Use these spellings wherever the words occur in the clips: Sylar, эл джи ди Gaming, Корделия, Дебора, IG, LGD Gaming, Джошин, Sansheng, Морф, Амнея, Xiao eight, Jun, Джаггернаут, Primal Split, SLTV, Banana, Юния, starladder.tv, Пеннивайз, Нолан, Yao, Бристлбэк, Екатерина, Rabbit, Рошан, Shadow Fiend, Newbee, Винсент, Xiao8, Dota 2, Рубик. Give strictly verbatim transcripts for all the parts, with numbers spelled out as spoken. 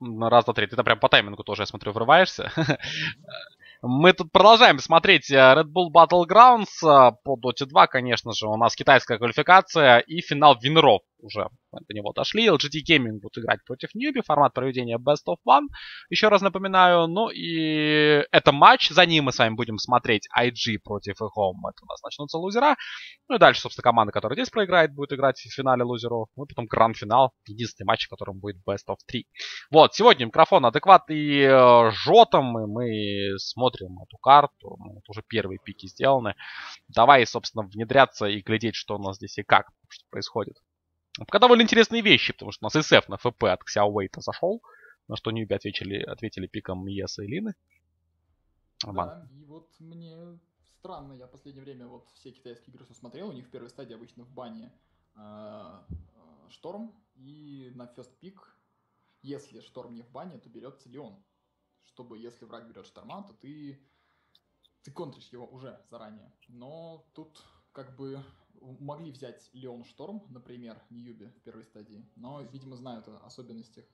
Раз, два, три. Ты-то прям по таймингу тоже, я смотрю, врываешься. Мы тут продолжаем смотреть Red Bull Battle Grounds по Дота два, конечно же. У нас китайская квалификация и финал винеров уже до него дошли. эл джи ди Gaming будет играть против Newbee. Формат проведения Best of One. Еще раз напоминаю. Ну и это матч. За ним мы с вами будем смотреть ай джи против и хом. Это у нас начнутся лузера. Ну и дальше, собственно, команда, которая здесь проиграет, будет играть в финале лузеров. Ну и потом гранд-финал. Единственный матч, в котором будет бест оф три. Вот. Сегодня микрофон адекват и э, жотом. И мы смотрим эту карту. Ну, вот уже первые пики сделаны. Давай, собственно, внедряться и глядеть, что у нас здесь и как. Что происходит. Пока довольно интересные вещи, потому что у нас эс эф на эф пэ от Xiao восемь зашел, на что Newbee ответили, ответили пиком Еса и Лины. Да, и вот мне странно, я в последнее время вот все китайские игры смотрел, у них в первой стадии обычно в бане Шторм, и на first pick, если Шторм не в бане, то берется Леон, чтобы если враг берет Шторма, то ты, ты контришь его уже заранее, но тут как бы... Могли взять Леон Шторм, например, Newbee в первой стадии, но, видимо, знают о особенностях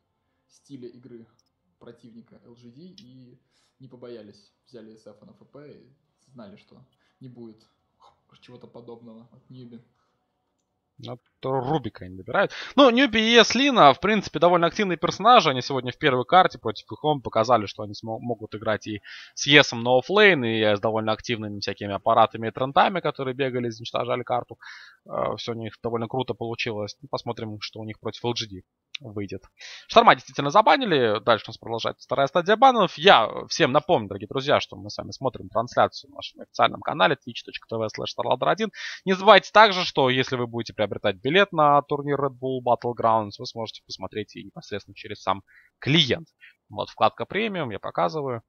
стиля игры противника эл джи ди и не побоялись. Взяли эс эф на эф пэ и знали, что не будет чего-то подобного от Newbee. Рубика они добирают. Ну, Newbee и Еслина, в принципе, довольно активные персонажи. Они сегодня в первой карте против и хом показали, что они могут играть и с Есом на оффлейн, и с довольно активными всякими аппаратами и трентами, которые бегали, уничтожали карту. Все у них довольно круто получилось. Посмотрим, что у них против эл джи ди выйдет. Шторма действительно забанили. Дальше у нас продолжается вторая стадия банов. Я всем напомню, дорогие друзья, что мы с вами смотрим трансляцию на нашем официальном канале твич точка тв слэш старладдер один. Не забывайте также, что если вы будете приобретать билет на турнир Red Bull Battle Grounds, вы сможете посмотреть и непосредственно через сам клиент. Вот вкладка премиум, я показываю.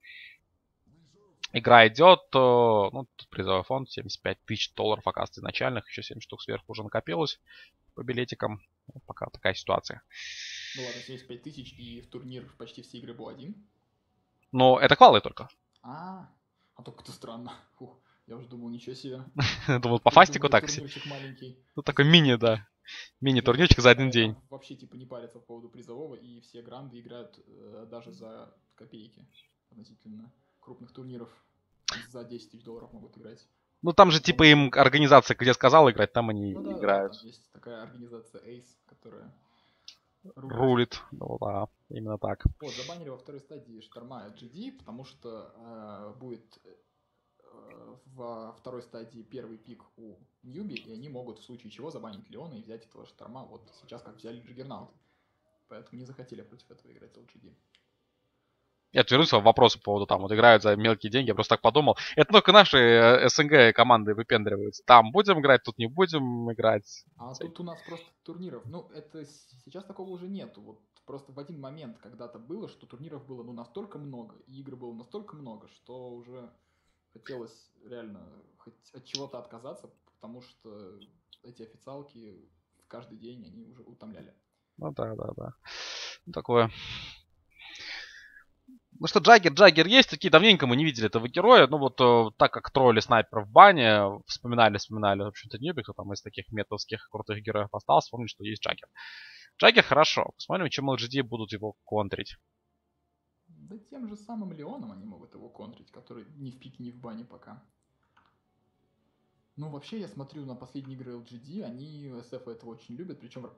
Игра идет, ну, тут призовой фонд семьдесят пять тысяч долларов, оказывается, изначальных, еще семь штук сверху уже накопилось по билетикам. Вот пока такая ситуация. Ну ладно, семьдесят пять тысяч, и в турнир почти все игры был один. Но это квалы только. А, -а, а только это странно. Фух. Я уже думал, ничего себе. Думал, по фастику так себе. Ну, такой мини, да. Мини-турнирчик за один день. Вообще, типа, не парятся по поводу призового, и все гранды играют даже за копейки относительно крупных турниров. За десять тысяч долларов могут играть. Ну, там же, типа, им организация, где сказала играть, там они играют. Есть такая организация Ace, которая... Рулит. Ну да, именно так. Вот, забанили во второй стадии Шторма джи ди, потому что будет... во второй стадии первый пик у Newbee, и они могут в случае чего забанить Леона и взять этого Шторма, вот сейчас как взяли Джиггернаут. Поэтому не захотели против этого играть эл джи ди. Я отвернулся к вопросу по поводу там, вот играют за мелкие деньги, я просто так подумал. Это только наши СНГ команды выпендриваются. Там будем играть, тут не будем играть. А тут у нас просто турниров, ну это сейчас такого уже нету, вот просто в один момент когда-то было, что турниров было ну настолько много, и игр было настолько много, что уже... Хотелось реально хоть от чего-то отказаться, потому что эти официалки каждый день они уже утомляли. Ну да, да, да. Такое. Ну что, Джаггер, Джаггер есть. Такие давненько мы не видели этого героя. Ну вот так как тролли снайпер в бане, вспоминали, вспоминали, в общем-то, Newbee, кто там из таких метовских крутых героев остался, вспомнили, что есть Джаггер. Джаггер хорошо. Посмотрим, чем эл джи ди будут его контрить. Да тем же самым Леоном они могут его контрить, который ни в пике, ни в бане пока. Ну, вообще, я смотрю на последние игры эл джи ди, они эс эф этого очень любят, причем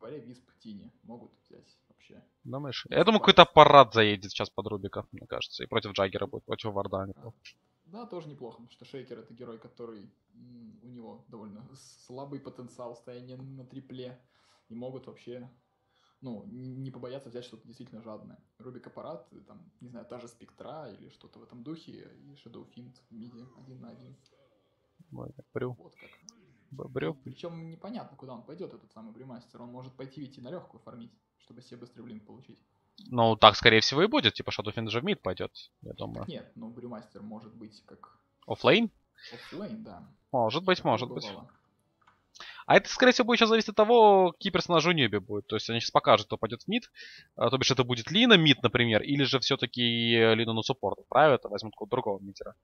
Валя, Висп, Тини могут взять вообще. Думаешь? Я думаю, какой-то аппарат заедет сейчас под Рубика, мне кажется, и против Джаггера будет, против Вардани. Да, тоже неплохо, потому что Шейкер это герой, который, у него довольно слабый потенциал, стояние на трипле, и могут вообще... Ну, не побояться взять что-то действительно жадное. Рубик аппарат, там, не знаю, та же Спектра или что-то в этом духе. И Shadow Fiend в миде один на один. Ой, брю. Вот как. Брю. Причем непонятно, куда он пойдет, этот самый брюмастер. Он может пойти ведь и на легкую фармить, чтобы себе быстрый блин получить. Ну, так, скорее всего, и будет. Типа, Shadow Fiend же в мид пойдет, я думаю. Так нет, ну, брюмастер может быть как... Оффлейн? Оффлейн, да. Может быть, может быть. А это, скорее всего, будет сейчас зависеть от того, какие персонажи у Newbee будет. То есть они сейчас покажут, кто пойдет в мид. То бишь это будет Лина мид, например, или же все-таки Лина на суппорт отправят, а возьмут какого-то другого мидера.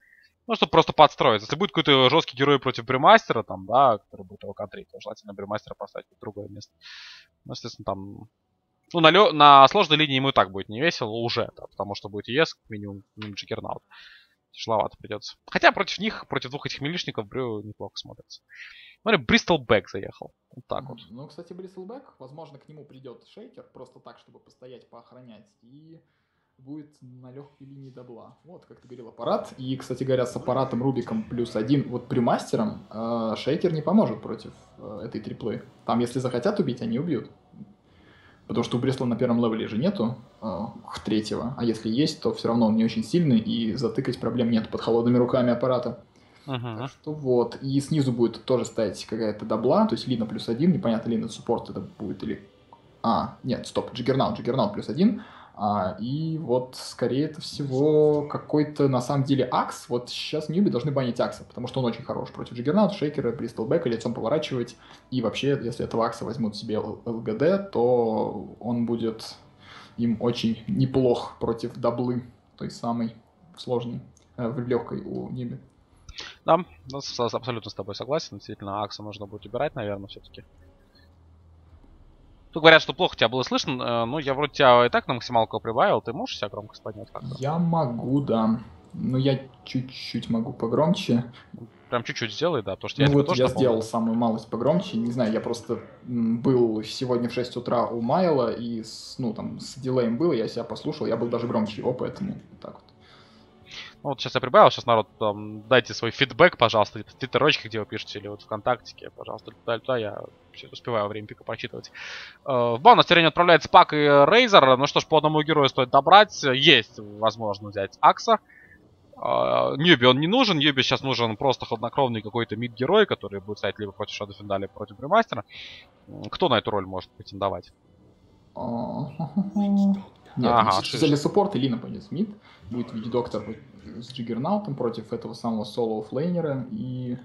Ну, чтобы просто подстроиться. Если будет какой-то жесткий герой против брюмастера, там, да, который будет его контрить, то желательно брюмастера поставить в другое место. Ну, естественно, там Ну, на, лё... на сложной линии ему и так будет не весело уже, да, потому что будет ЕС, минимум, минимум Джиггернаут. Тяжеловато придется. Хотя против них, против двух этих милишников, Брю неплохо смотрится. Смотри, Бристолбэк заехал. Вот так вот. Ну, кстати, Бристолбэк, возможно, к нему придет шейкер, просто так, чтобы постоять, поохранять, и будет на легкой линии добла. Вот, как ты говорил, аппарат. И, кстати говоря, с аппаратом Рубиком плюс один, вот прюмастером, э, шейкер не поможет против э, этой триплы. Там, если захотят убить, они убьют. Потому что у Брестла на первом левеле же нету э, третьего. А если есть, то все равно он не очень сильный, и затыкать проблем нет под холодными руками аппарата. Ага. Так что вот. И снизу будет тоже стоять какая-то добла, то есть Лина плюс один, непонятно, Лина суппорт это будет или... А, нет, стоп, Джиггернаут, Джиггернаут плюс один. А, и вот, скорее это всего, какой-то, на самом деле, Акс. Вот сейчас Ньюби должны банить Акса, потому что он очень хорош против Джиггернаута, Шейкера, Бристолбека, лицом поворачивать. И вообще, если этого Акса возьмут себе эл джи ди, то он будет им очень неплох против даблы, той самой сложной, э, легкой у Ньюби. Да, абсолютно с тобой согласен. Действительно, Акса нужно будет убирать, наверное, все-таки. Тут говорят, что плохо тебя было слышно, но я вроде тебя и так на максималку прибавил. Ты можешь себя громкость поднять как-то? Я могу, да. Но я чуть-чуть могу погромче. Прям чуть-чуть сделай, да, потому что я ну вот я сделал помню. Самую малость погромче. Не знаю, я просто был сегодня в шесть утра у Майла, и с, ну, там, с дилеем было, я себя послушал, я был даже громче его, поэтому так вот. Ну вот сейчас я прибавил, сейчас народ, там, дайте свой фидбэк, пожалуйста, в твиттерочке, где вы пишете, или вот ВКонтактике, пожалуйста, туда-туда, я успеваю время пика почитывать. В бан на стерене отправляется Пак и Рейзер, ну что ж, по одному герою стоит добрать, есть возможность взять Акса. Ньюби он не нужен, Ньюби сейчас нужен просто хладнокровный какой-то мид-герой, который будет стоять либо против Шадофинда, либо против Бремастера. Кто на эту роль может претендовать? Нет, ага, взяли суппорт, и Лина пойдет с мид, будет Вич-доктор с Джиггернаутом против этого самого соло-оффлейнера, и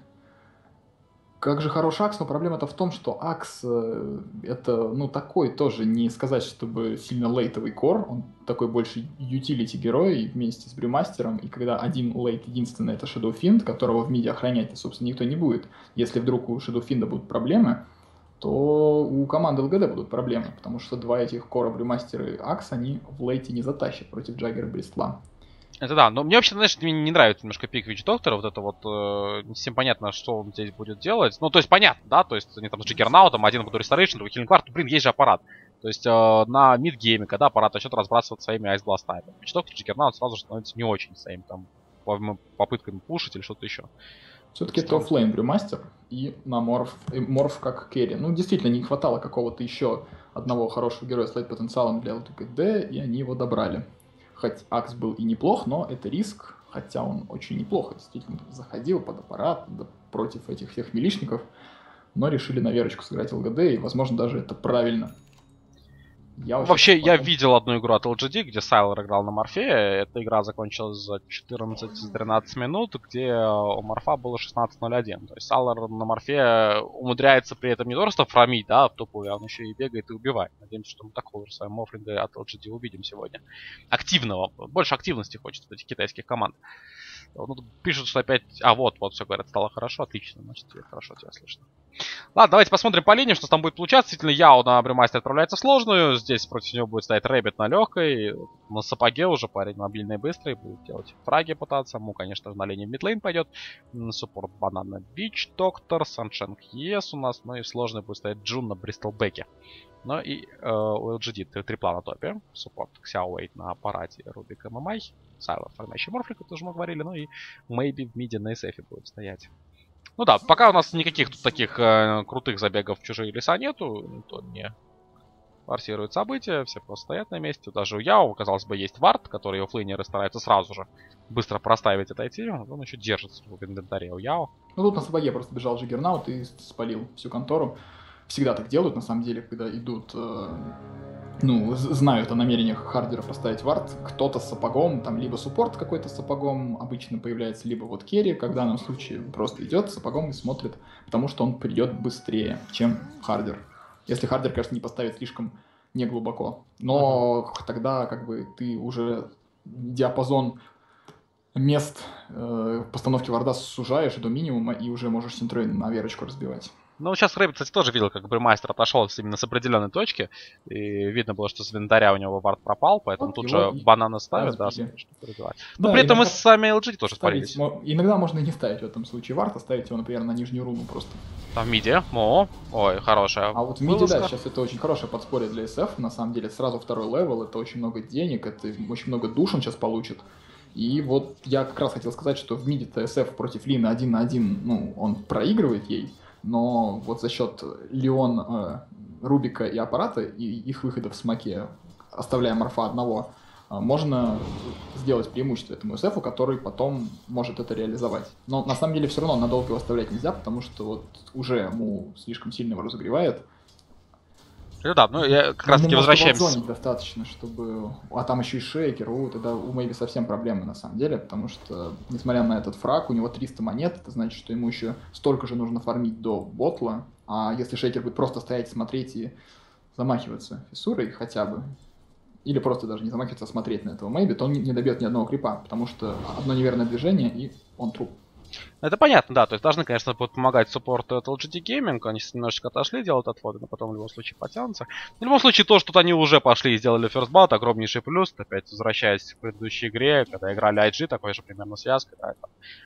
как же хорош Акс, но проблема-то в том, что Акс это, ну, такой тоже, не сказать, чтобы сильно лейтовый кор, он такой больше ютилити-герой вместе с Брюмастером, и когда один лейт единственный это Шэдоуфинд, которого в миде охранять-то, собственно, никто не будет, если вдруг у Шэдоуфинда будут проблемы, то у команды эл джи ди будут проблемы, потому что два этих кора, Брюмастера и Акс, они в лейте не затащат против Джаггера Бристла. Это да, но мне вообще, знаешь, мне не нравится немножко пик Вич Доктора, вот это вот, э, не всем понятно, что он здесь будет делать. Ну, то есть, понятно, да, то есть, они там с Джиггернаутом, один будет Restoration, другой Healing Ward, блин, есть же аппарат. То есть, э, на мидгейме, когда аппарат начнет разбрасывать своими айсбластами, Вич Доктор, Джиггернаут сразу же становится не очень своим, там, попытками пушить или что-то еще. Все-таки это оффлейн Брюмастер и на Морф, и Морф как керри. Ну, действительно, не хватало какого-то еще одного хорошего героя с лейт-потенциалом для эл джи ди, и они его добрали. Хоть Акс был и неплох, но это риск, хотя он очень неплохо действительно заходил под аппарат, да, против этих всех милишников, но решили на верочку сыграть эл джи ди, и, возможно, даже это правильно. Я Вообще, я видел одну игру от эл джи ди, где Sylar играл на Морфе. Эта игра закончилась за четырнадцать-тринадцать минут, где у Морфа было шестнадцать ноль один. То есть Sylar на Морфе умудряется при этом не просто фрамить, да, в топу, а он еще и бегает и убивает. Надеемся, что мы такого же с вами морфлинга от эл джи ди увидим сегодня. Активного. Больше активности хочется этих китайских команд. Ну, пишут, что опять... А, вот, вот, все говорят, стало хорошо, отлично, значит, тебе хорошо, тебя слышно. Ладно, давайте посмотрим по линии, что там будет получаться. Действительно, Yao на Брюмастере отправляется в сложную. Здесь против него будет стоять Rabbit на легкой. На сапоге уже парень мобильный и быстрый. Будет делать фраги пытаться. Му, конечно же, на линии мидлейн пойдет. Суппорт Банана Бич, Доктор, Саншенг ЕС у нас. Ну и в сложной будет стоять Джун на Бристолбеке. Ну и э, у эл джи ди трипла на топе. Суппорт Xiao eight на аппарате Рубик эм эм ай. Сайлор, фармящий Морфлик, это уже мы говорили. Ну и Meybi в миде на эс эф будет стоять. Ну да, пока у нас никаких тут таких э, крутых забегов в чужие леса нету. Никто не форсирует события, все просто стоят на месте. Даже у Яо, казалось бы, есть вард, который оффлейнеры стараются сразу же быстро проставить, отойти. Он еще держится в инвентаре у Яо. Ну тут на сапоге просто бежал Джиггернаут и спалил всю контору. Всегда так делают, на самом деле, когда идут... Э... Ну, знают о намерениях хардера поставить вард, кто-то с сапогом, там либо суппорт какой-то с сапогом обычно появляется, либо вот керри, как в данном случае просто идет с сапогом и смотрит, потому что он придет быстрее, чем хардер. Если хардер, конечно, не поставит слишком неглубоко, но ага. Тогда как бы ты уже диапазон мест э, постановки варда сужаешь до минимума и уже можешь синтрой на верочку разбивать. Ну, сейчас Рэббит, кстати, тоже видел, как бы мастер отошел именно с определенной точки. И видно было, что с инвентаря у него вард пропал, поэтому вот тут же и... банана ставят, да, да, да. Но да, при этом мы с сами эл джи ди тоже спарились. Иногда можно и не ставить в этом случае вард, а ставить его, например, на нижнюю руну просто. Там в миде. О, ой, хорошая. А вот в миде, да, сейчас это очень хорошее подспорье для эс эф, на самом деле. Сразу второй левел, это очень много денег, это очень много душ он сейчас получит. И вот я как раз хотел сказать, что в миде эс эф против Лина один на один, ну, он проигрывает ей, но вот за счет Леон, Рубика и Аппарата и их выходов в смоке, оставляя Морфа одного, можно сделать преимущество этому эс эфу, который потом может это реализовать. Но на самом деле все равно надолго его оставлять нельзя, потому что вот уже ему слишком сильно его разогревает. Да, ну я как раз таки возвращаемся. Достаточно, чтобы... А там еще и шейкер, у, тогда у Мейби совсем проблемы на самом деле, потому что, несмотря на этот фраг, у него триста монет, это значит, что ему еще столько же нужно фармить до ботла, а если шейкер будет просто стоять, смотреть и замахиваться фиссурой хотя бы, или просто даже не замахиваться, а смотреть на этого Мейби, то он не добьет ни одного крипа, потому что одно неверное движение, и он труп. Это понятно, да, то есть должны, конечно, будут помогать суппорту от эл джи ди Gaming, они немножечко отошли, делают отводы, но потом в любом случае потянутся. В любом случае, то, что они уже пошли и сделали first blood, огромнейший плюс, опять возвращаясь к предыдущей игре, когда играли ай джи, такой же примерно связка, да,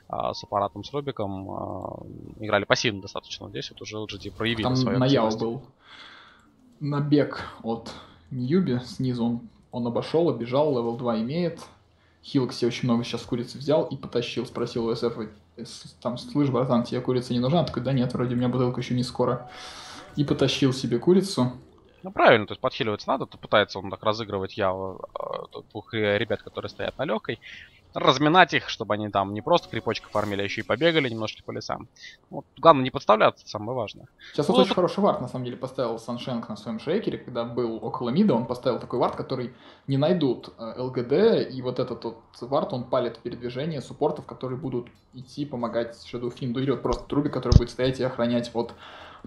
там, с аппаратом, с Рубиком, играли пассивно достаточно, здесь вот уже эл джи ди проявили там свою активность. Там на Яо был набег от Ньюби, снизу он, он обошел, обежал, левел два имеет, хилк себе очень много сейчас курицы взял и потащил, спросил у эс эф, там, слышь, братан, тебе курица не нужна? Он такой, да нет, вроде у меня бутылка еще не скоро. И потащил себе курицу. Ну, правильно, то есть подхиливаться надо, то пытается он так разыгрывать я двух ребят, которые стоят на легкой. Разминать их, чтобы они там не просто крипочка фармили, а еще и побегали немножко по лесам. Вот, главное не подставляться, самое важное. Сейчас вот, вот очень хороший вард, на самом деле, поставил Саншенг на своем шейкере, когда был около мида, он поставил такой вард, который не найдут эл джи ди, и вот этот вот вард, он палит передвижение суппортов, которые будут идти помогать Shadow Fiend, или вот просто Руби, который будет стоять и охранять вот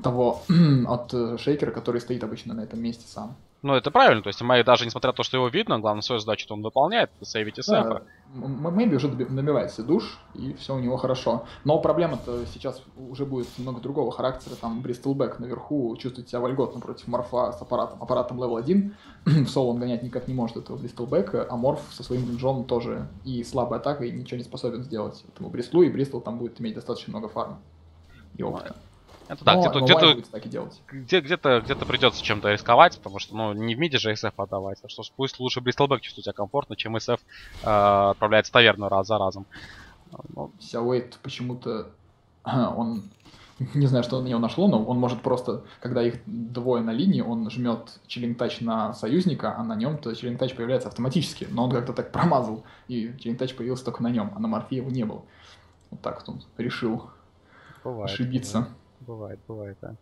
того, от шейкера, который стоит обычно на этом месте сам. Ну, это правильно, то есть Мэй, даже несмотря на то, что его видно, главное, свою задачу он выполняет, сейвить и сэфа. Мейби уже набивается душ, и все у него хорошо. Но проблема-то сейчас уже будет немного другого характера. Там Бристлбэк наверху чувствует себя вольготно против Морфа с аппаратом. Аппаратом левел один. В соло он гонять никак не может этого Бристлбэка, а Морф со своим рейнджом тоже и слабой атакой ничего не способен сделать этому Бристлу, и Бристл там будет иметь достаточно много фарма и опыта. Это да, где-то где-то где где где придется чем-то рисковать, потому что ну не в миде же эс эф отдавать, так что пусть лучше Бристлбэк чувствует себя комфортно, чем эс эф э, отправляется в таверну раз за разом. Но... Xiao8 почему-то он не знаю, что на него нашло, но он может просто, когда их двое на линии, он жмет челлинг-тач на союзника, а на нем-то челлинг-тач появляется автоматически, но он как-то так промазал, и челлинг-тач появился только на нем, а на Морфе его не было. Вот так вот он решил бывает, ошибиться. Да. Бывает, бывает, да.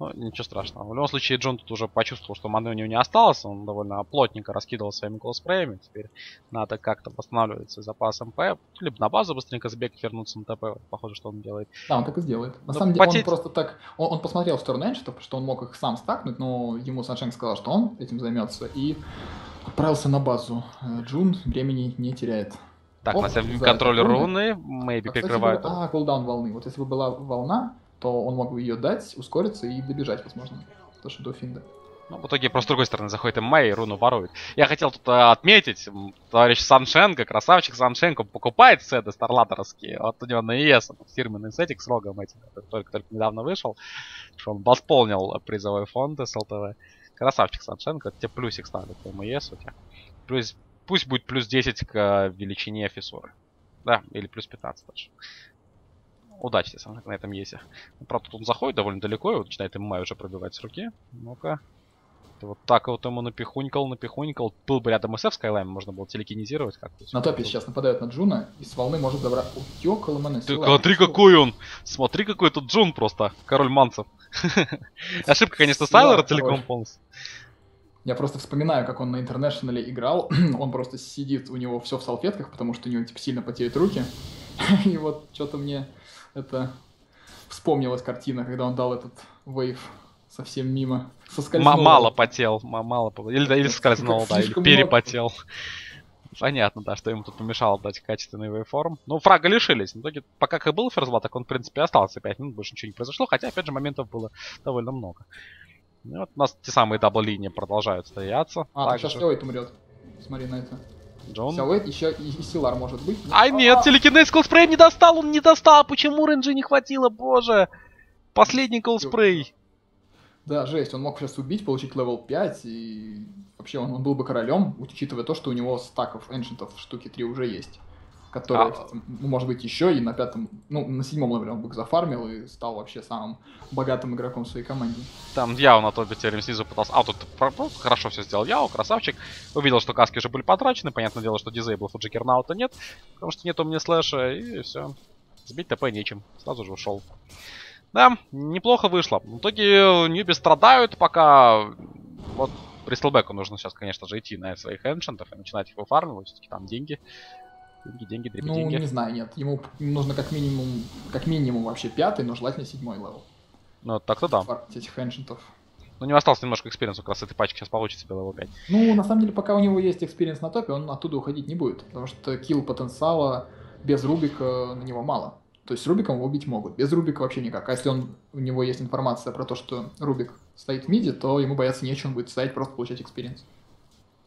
Ну, ничего страшного. В любом случае, Джон тут уже почувствовал, что маны у него не осталось. Он довольно плотненько раскидывал своими коллспреями. Теперь надо как-то восстанавливать свой запас эм пэ. Либо на базу быстренько сбегать, вернуться на тэ пэ. Похоже, что он делает. Да, он так и сделает. На но самом потеть... деле, он просто так... Он, он посмотрел в сторону энши, потому что он мог их сам стакнуть, но ему Саншенг сказал, что он этим займется. И отправился на базу. Джун времени не теряет. Так, на себя контроллер руны. Мейби перекрывает. Бы... А, кулдаун волны. Вот если бы была волна, то он мог бы ее дать, ускориться и добежать, возможно, то что до Финда. Ну, в итоге просто с другой стороны заходит эм эм а и руну ворует. Я хотел тут а, отметить, товарищ Саншенга, красавчик Саншенга, покупает сеты старладдеровские. Вот у него на и эс фирменный сетик с рогом этим, только-только недавно вышел, что он восполнил призовой фонд эс эл тэ вэ. Красавчик Саншенга, тебе плюсик ставит по эм и эс у тебя. Плюс, пусть будет плюс десять к величине фиссуры. Да, или плюс пятнадцать даже. Удачи на этом есе. Правда, тут он заходит довольно далеко, и вот начинает эм эм а уже пробивать с руки. Ну-ка. Вот так вот ему напихунькал, напихунькал. Был бы рядом эс эф с Кайлайм, можно было телекинизировать как-то. На топе тут сейчас нападают на Джуна, и с волны может добрать... Смотри, какой он! Смотри, какой тут Джун просто! Король манцев. Ошибка, конечно, Сайлора целиком полностью. Я просто вспоминаю, как он на Интернешнале играл. Он просто сидит, у него все в салфетках, потому что у него типа сильно потеют руки. И вот что-то мне... Это вспомнилась картина, когда он дал этот вейв совсем мимо. Соскользнул. Мало потел, мало потел. Или, или соскользнул, да, или перепотел. Понятно, да, что ему тут помешало дать качественный вейформ. Ну, фрага лишились. В итоге, пока как был ферзбат, так он, в принципе, остался. пять минут, больше ничего не произошло. Хотя, опять же, моментов было довольно много. Ну, вот у нас те самые дабл-линии продолжают стояться. А, так сейчас Xiao eight умрет. Смотри на это. Джон. Xiao eight еще и, и Sylar может быть. Нет? Ай, нет, а -а -а. Телекинез колспрей не достал, он не достал. Почему рейнджа не хватило, боже. Последний колспрей. Да, жесть, он мог сейчас убить, получить левел пять, и вообще он, он был бы королем, учитывая то, что у него стаков эншентов штуки три уже есть. Которые, а... может быть, еще и на пятом, ну, на седьмом левеле он бы зафармил и стал вообще самым богатым игроком в своей команде. Там Яо на топе теорем снизу пытался... А, тут хорошо все сделал Яо, красавчик. Увидел, что каски уже были потрачены, понятное дело, что дизейблов у Джекернаута нет, потому что нет у меня слэша, и все. Сбить ТП нечем, сразу же ушел. Да, неплохо вышло. В итоге Ньюби страдают, пока... Вот при слбеку нужно сейчас, конечно же, идти на своих эншентов и начинать их выфармливать. Все-таки там деньги. Деньги, деньги, дребеденьги. Ну, деньги. Не знаю, нет. Ему нужно как минимум, как минимум вообще пятый, но желательно седьмой левел. Ну, так-то да. Этих эншентов. Ну, у него осталось немножко экспириенса, как раз с этой пачки сейчас получится себе левел пять. Ну, на самом деле, пока у него есть экспириенс на топе, он оттуда уходить не будет. Потому что килл потенциала без Рубика на него мало. То есть Рубиком его убить могут. Без Рубика вообще никак. А если он, у него есть информация про то, что Рубик стоит в миде, то ему бояться нечего, он будет стоять, просто получать экспириенс.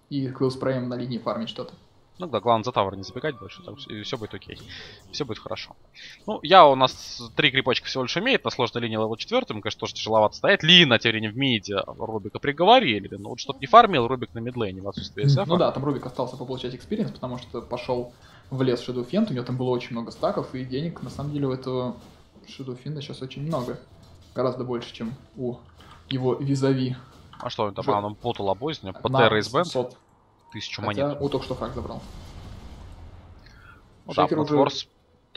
И квилспреем на линии фармить что-то. Ну да, главное за тавр не забегать больше, там, и все будет окей. Все будет хорошо. Ну, я у нас три крипочка всего лишь имеет, на сложной линии левел четыре, ему, конечно, тоже тяжеловато стоять. Лина теперь не в миде, Рубика приговорили, но вот чтоб не фармил, Рубик на мидлейне в отсутствии эс эф. Ну да, там Рубик остался получать экспириенс, потому что пошел... влез в Shadow Fiend, у него там было очень много стаков, и денег, на самом деле, у этого Shadow Fiend сейчас очень много. Гораздо больше, чем у его визави. А что он там? Шо? А, он потал обозню, по ТРСБ. Тысячу монет. Хотя, о, только что фраг забрал. Ну, Шейкер да, уже форс,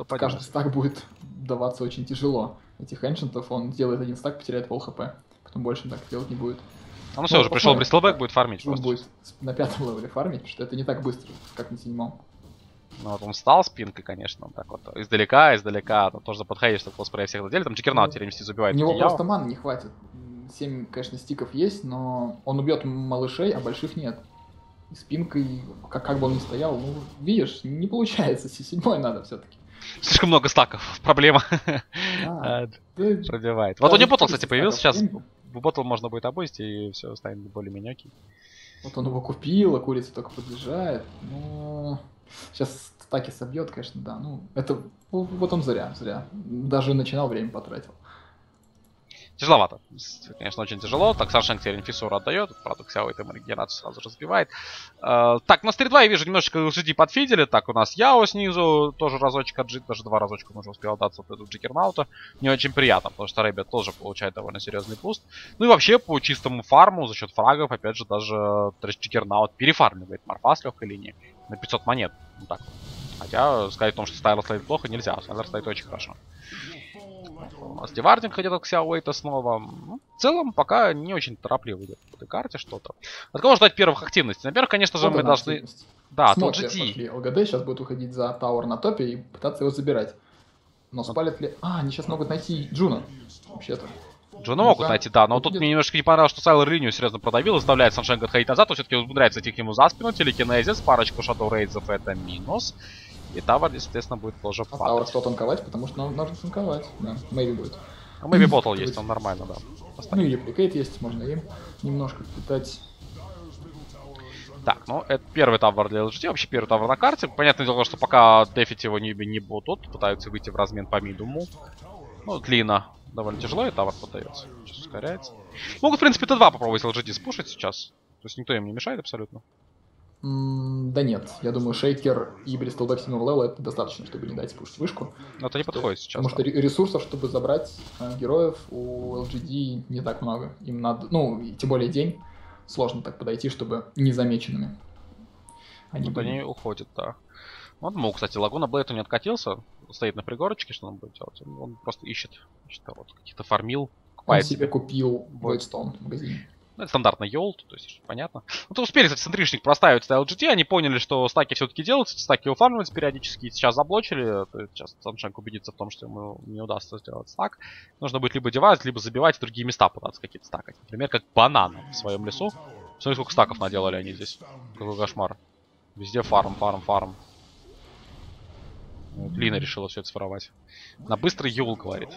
каждый стак будет даваться очень тяжело. Этих эншентов он делает один стак, потеряет пол хп. Потом больше так делать не будет. А ну, ну все, уже пришел брислбэк, будет фармить. Он будет на пятом левеле фармить, потому что это не так быстро, как на седьмом. Ну вот он встал с пинкой, конечно, он так вот издалека, издалека, там тоже подходишь, чтобы лоспрей всех задели, там Джекернаут теперь мстит убивает. У него просто маны не хватит, семь, конечно, стиков есть, но он убьет малышей, а больших нет. И с пинкой, как, как бы он ни стоял, ну, видишь, не получается, седьмой надо все-таки. Слишком много стаков, проблема. Пробивает. Вот у него ботл, кстати, появился, сейчас ботл можно будет обость, и все станет более-менее окей. Вот он его купил, а курица только подъезжает, но... Сейчас стаки собьет, конечно, да. Ну, это вот он зря, зря. Даже начинал, время потратил. Тяжеловато. Конечно, очень тяжело. Так, Саншенг теперь инфисуру отдает. Правда, Xiao eight ему регенерацию сразу же разбивает. Э, так, на три-два я вижу, немножечко эл джи ди подфидели. Так, у нас Яо снизу тоже разочек отжит. Даже два разочка он уже успел отдаться вот эту Джекернаута. Не очень приятно, потому что Рэббит тоже получает довольно серьезный буст. Ну и вообще, по чистому фарму, за счет фрагов, опять же, даже Джекернаут перефармливает Морфа с легкой линии. На пятьсот монет. Ну так. Хотя, сказать о том, что Стайлер стоит плохо, нельзя. Стайлер стоит очень хорошо. У нас девардинг идет от Xiao eight снова. Ну, в целом, пока не очень торопливо идет по этой карте что-то. От кого ждать первых активностей? Наверное, конечно же, мы должны... Да, тут же эл джи ди сейчас будет уходить за Тауэр на топе и пытаться его забирать. Но спалят ли... А, они сейчас могут найти Джуна. Вообще-то. Джуна могут найти, да, но тут мне немножко не понравилось, что Сайла линию серьезно продавил, заставляет Саншенга отходить назад, он все-таки умудряется идти к нему за спину, телекинезис, парочку шадоурейдзов, это минус. И Тавар, естественно, будет тоже падать. А Тавар что танковать, потому что нужно танковать, да, Meybi будет. А Meybi ботл есть, он нормально, да. Ну и репликейт есть, можно им немножко питать. Так, ну это первый тавер для эл джи ди, вообще первый тавер на карте. Понятное дело, что пока дефить его Newbee не будут, пытаются выйти в размен по мидуму. Ну, длина. Довольно тяжело, и тавер поддается. Сейчас ускоряется. Могут, в принципе, тэ два попробовать эл джи ди спушить сейчас. То есть никто им не мешает абсолютно. Mm, да нет. Я думаю, шейкер и бристолбэк седьмого левела это достаточно, чтобы не дать спушить вышку. Но это не подходит сейчас. Потому да. что ресурсов, чтобы забрать э, героев, у эл джи ди не так много. Им надо... Ну, тем более день. Сложно так подойти, чтобы незамеченными. Они, вот они уходят, да. Вот мог, кстати, Лагуна Блейд не откатился. Стоит на пригорочке, что он будет делать. Он просто ищет, ищет кого-то, каких-то фармил. Он себе купил Блэйдстоун в магазине. Ну, это стандартный Йолт, то есть понятно. Ну, то успели, кстати, центришник проставить стайл джи ти, они поняли, что стаки все-таки делаются, стаки уфармливаются периодически, сейчас заблочили, сейчас Саншенг убедится в том, что ему не удастся сделать стак. Нужно будет либо девать, либо забивать, в другие места пытаться какие-то стакать. Например, как банана в своем лесу. Смотри, сколько стаков наделали они здесь. Какой кошмар. Везде фарм, фарм, фарм. Блин, решила все это своровать. На быстрый юл, говорит.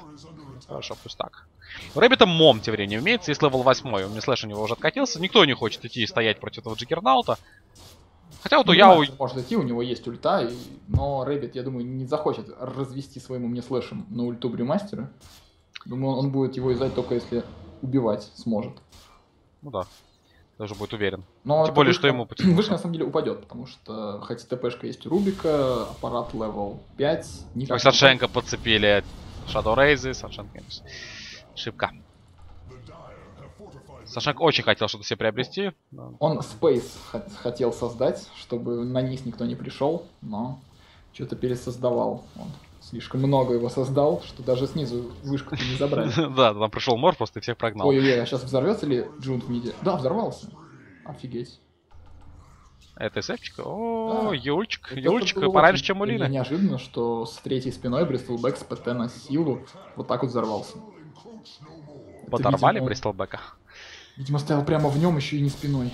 Хорошо, пусть так. Рэббитом мом тем временем имеется, есть левел восемь. У меня слэш у него уже откатился. Никто не хочет идти и стоять против этого джиггернаута. Хотя вот у Яо... Может идти, у него есть ульта, и... но Рэббит, я думаю, не захочет развести своему мне слэшем на ульту Брюмастера. Думаю, он будет его издать только если убивать сможет. Ну да. Даже будет уверен. Но тем более, вышка, что ему потянулся. Вышка на самом деле упадет, потому что хоть ТПшка есть у Рубика, аппарат левел пять. Никак... Саншенга подцепили Shadow Рейзы, Саншенга. Ошибка. Саншенг очень хотел что-то себе приобрести. Он Space хотел создать, чтобы на них никто не пришел, но что-то пересоздавал. Он слишком много его создал, что даже снизу вышку не забрали. Да, там пришел мор, просто всех прогнал. Ой-ой-ой, а сейчас взорвется ли Джун в миде? Да, взорвался. Офигеть. Это эсэфчик? О, Юльчик. Юльчик пораньше, чем у Лины. Неожиданно, что с третьей спиной Бристлбэк с ПТ на силу вот так вот взорвался. Подорвали Бристлбэка? Видимо, стоял прямо в нем, еще и не спиной.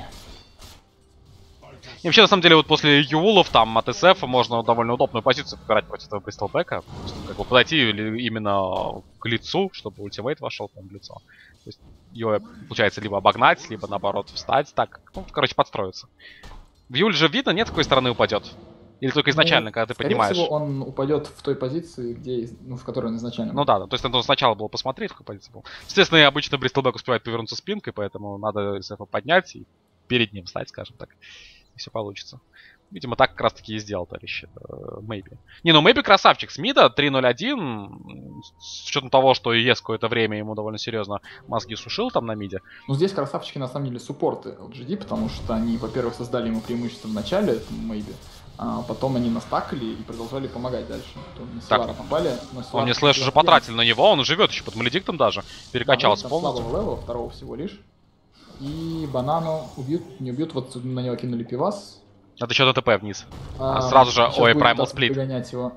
И вообще, на самом деле, вот после юлов там от СФ можно довольно удобную позицию выбирать против этого Бристлбэка. Как бы подойти именно к лицу, чтобы ультимейт вошел там в лицо. То есть ее получается либо обогнать, либо наоборот встать. Так, ну, короче, подстроиться. В юле же видно, нет, с какой стороны упадет. Или только изначально, ну, когда ты поднимаешь. Всего он упадет в той позиции, где, ну, в которой он изначально. Ну да, да, то есть надо сначала было посмотреть, в какой позиции был. Естественно, обычно Бристлбэк успевает повернуться спинкой, поэтому надо СФ поднять и перед ним встать, скажем так. И все получится. Видимо, так как раз таки и сделал, товарищ Meybi. Не, ну Meybi красавчик. С мида три ноль один. С учетом того, что ЕС какое-то время ему довольно серьезно мозги сушил там на миде. Ну здесь красавчики на самом деле суппорты эл джи ди, потому что они, во-первых, создали ему преимущество в начале, Meybi. А потом они настакали и продолжали помогать дальше. Так, напали, но он не слэш уже потратил на него, он живет еще под маледиктом даже. Перекачался, да, полностью. Слабого левела, второго всего лишь. И Банану убьют, не убьют, вот на него кинули пивас. Это еще ДТП вниз. А, сразу же, ой, Primal Split.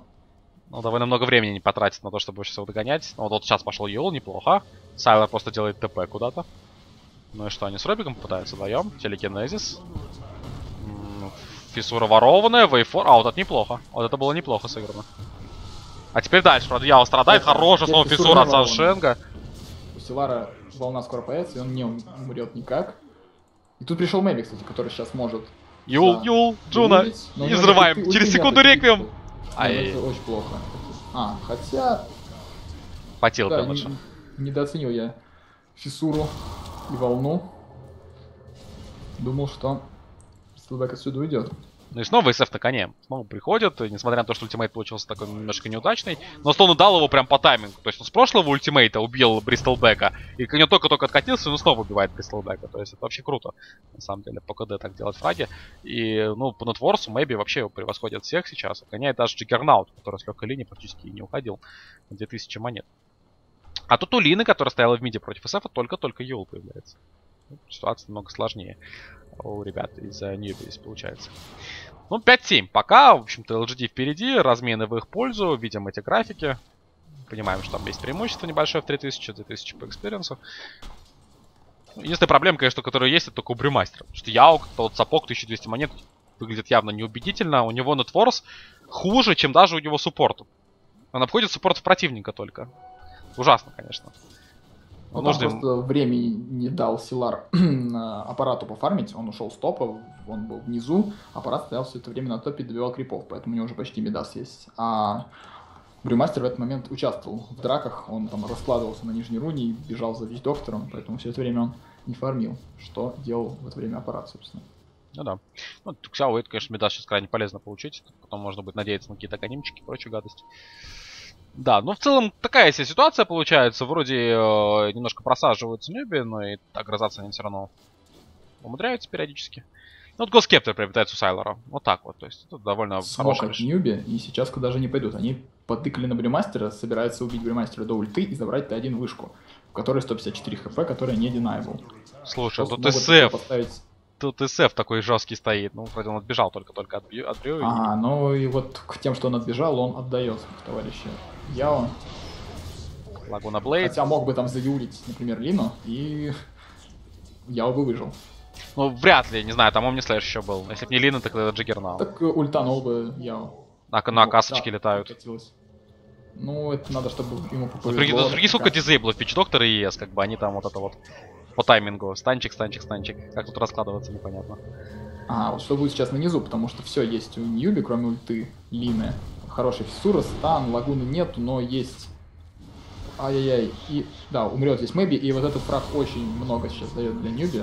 Ну, довольно много времени не потратит на то, чтобы сейчас его догонять. Ну, вот, вот сейчас пошел Юл, неплохо. Сайлор просто делает ТП куда-то. Ну и что, они с Робиком пытаются вдвоем. Телекинезис. Фиссура ворованная, вейфор. А, вот это неплохо. Вот это было неплохо сыграно. А теперь дальше, правда, Яо страдает. Хорошая снова фиссура от Саншенга. У Силара волна скоро появится, и он не умрет никак. И тут пришел Meybi, кстати, который сейчас может... Юл, за... Юл, Джуна, не взрываем. Ты, через секунду реквием. Ай. Это очень плохо. А, хотя... Потел, да, не, недооценил я фиссуру и волну. Думал, что Бристлбэк отсюда уйдет. Ну и снова СФ на коне. Снова приходит, несмотря на то, что ультимейт получился такой немножко неудачный. Но Стон удал его прям по таймингу. То есть он с прошлого ультимейта убил Бристлбэка. И к нему только-только откатился, но снова убивает Бристлбэка. То есть это вообще круто. На самом деле, по КД так делать фраги. И, ну, по нетворсу Meybi вообще его превосходит всех сейчас. Гоняет даже Джиггернаут, который с легкой линии практически не уходил. две тысячи монет. А тут у Лины, которая стояла в миде против СФ, только-только Юл появляется. Ситуация намного сложнее у ребят из-за Newbee здесь получается. Ну, пять-семь. Пока, в общем-то, эл джи ди впереди. Размены в их пользу. Видим эти графики. Понимаем, что там есть преимущество небольшое в три тысячи, две тысячи по экспириенсу. Единственная проблема, конечно, которая есть, это только у Брюмастера. Потому что Яо, как-то вот сапог тысяча двести монет выглядит явно неубедительно. У него нетворс хуже, чем даже у него суппорт. Он обходит суппорт противника только. Ужасно, конечно. Он нужно... просто времени не дал Силар аппарату пофармить, он ушел с топа, он был внизу, аппарат стоял все это время на топе и добивал крипов, поэтому у него уже почти мидас есть. А Брюмастер в этот момент участвовал в драках, он там раскладывался на нижней руне и бежал за Вич-доктором, поэтому все это время он не фармил, что делал в это время аппарат, собственно. Ну да. Ну, Xiao восемь, конечно, мидас сейчас крайне полезно получить, потом можно будет надеяться на какие-то анимчики и прочую гадость. Да, но в целом такая себе ситуация получается. Вроде э, немножко просаживаются Newbee, но и огрызаться они все равно умудряются периодически. Ну, вот Госкептер приобретается у Сайлора. Вот так вот. То есть это довольно хорошая Newbee, и сейчас куда же не пойдут. Они потыкали на Брюмастера, собираются убить Брюмастера до ульты и забрать Т1 вышку, в которой сто пятьдесят четыре хп, которая не deniable. Слушай, тут СФ... Поставить... Тут СФ такой жесткий стоит. Ну, вроде он отбежал только-только от Брю. Ага, ну и вот к тем, что он отбежал, он отдает товарищу Яо. Лагуна Блейд. Хотя мог бы там заюлить, например, Лину, и Яо бы выжил. Ну, вряд ли, не знаю, там Омни Слэш еще был. Если бы не Лина, тогда Джиггернаут. Так ультанул бы Яо. На, на касочки да, летают. Покатилось. Ну, это надо, чтобы ему попадало. Другие сколько дизейблов, Пич Доктор и ЕС, как бы они там вот это вот по таймингу. Станчик, станчик, станчик. Как тут раскладываться, непонятно. А, вот что будет сейчас на низу, потому что все есть у Ньюби, кроме ульты Лины. Хороший фиссура, стан, лагуны нету, но есть. Ай-яй-яй. И да, умрет здесь Мейби, и вот этот фраг очень много сейчас дает для Ньюби.